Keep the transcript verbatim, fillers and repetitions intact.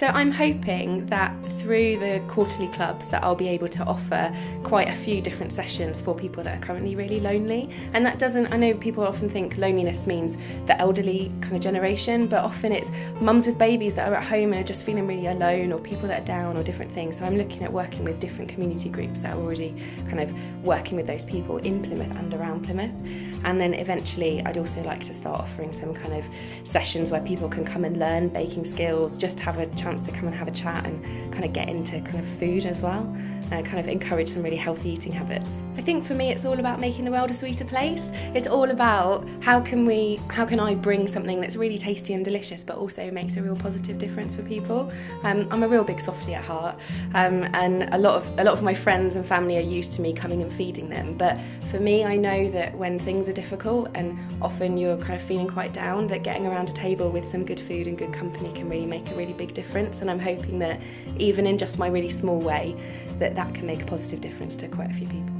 So I'm hoping that through the quarterly clubs that I'll be able to offer quite a few different sessions for people that are currently really lonely. And that doesn't, I know people often think loneliness means the elderly kind of generation, but often it's mums with babies that are at home and are just feeling really alone, or people that are down, or different things. So I'm looking at working with different community groups that are already kind of working with those people in Plymouth and around Plymouth. And then eventually I'd also like to start offering some kind of sessions where people can come and learn baking skills, just have a chance to come and have a chat and kind of get into kind of food as well, and kind of encourage some really healthy eating habits. I think for me it's all about making the world a sweeter place. It's all about how can we, how can I bring something that's really tasty and delicious but also makes a real positive difference for people. Um, I'm a real big softie at heart, um, and a lot of a lot of my friends and family are used to me coming and feeding them. But for me, I know that when things are difficult and often you're kind of feeling quite down, that getting around a table with some good food and good company can really make a really big difference. And I'm hoping that even in just my really small way, that that can make a positive difference to quite a few people.